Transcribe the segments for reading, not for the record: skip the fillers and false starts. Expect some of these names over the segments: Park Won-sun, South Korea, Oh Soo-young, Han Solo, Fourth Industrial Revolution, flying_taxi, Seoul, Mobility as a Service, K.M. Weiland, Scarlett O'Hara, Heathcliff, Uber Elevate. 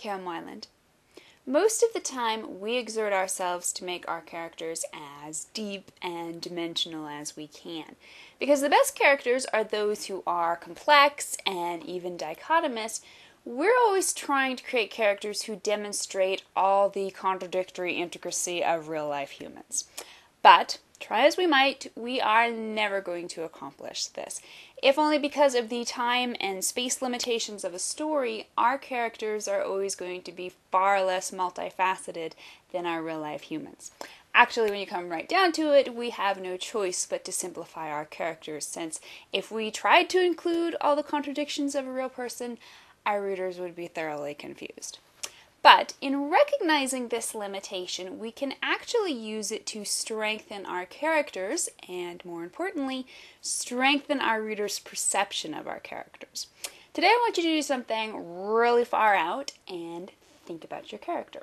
K.M. Weiland. Most of the time, we exert ourselves to make our characters as deep and dimensional as we can, because the best characters are those who are complex and even dichotomous. We're always trying to create characters who demonstrate all the contradictory intricacy of real-life humans. But, try as we might, we are never going to accomplish this, if only because of the time and space limitations of a story. Our characters are always going to be far less multifaceted than our real-life humans. Actually, when you come right down to it, we have no choice but to simplify our characters, since if we tried to include all the contradictions of a real person, our readers would be thoroughly confused. But in recognizing this limitation, we can actually use it to strengthen our characters and, more importantly, strengthen our readers' perception of our characters. Today I want you to do something really far out and think about your character.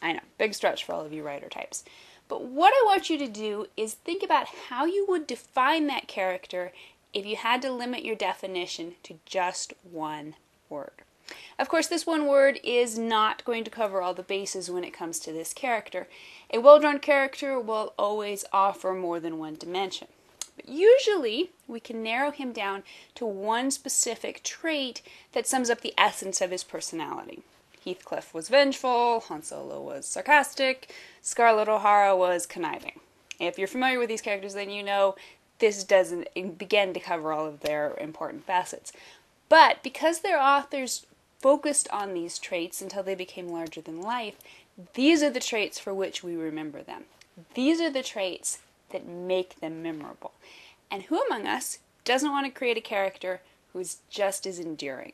I know, big stretch for all of you writer types. But what I want you to do is think about how you would define that character if you had to limit your definition to just one word. Of course, this one word is not going to cover all the bases when it comes to this character. A well-drawn character will always offer more than one dimension. But usually, we can narrow him down to one specific trait that sums up the essence of his personality. Heathcliff was vengeful, Han Solo was sarcastic, Scarlett O'Hara was conniving. If you're familiar with these characters, then you know this doesn't begin to cover all of their important facets. But because their authors focused on these traits until they became larger than life, these are the traits for which we remember them. These are the traits that make them memorable. And who among us doesn't want to create a character who is just as endearing?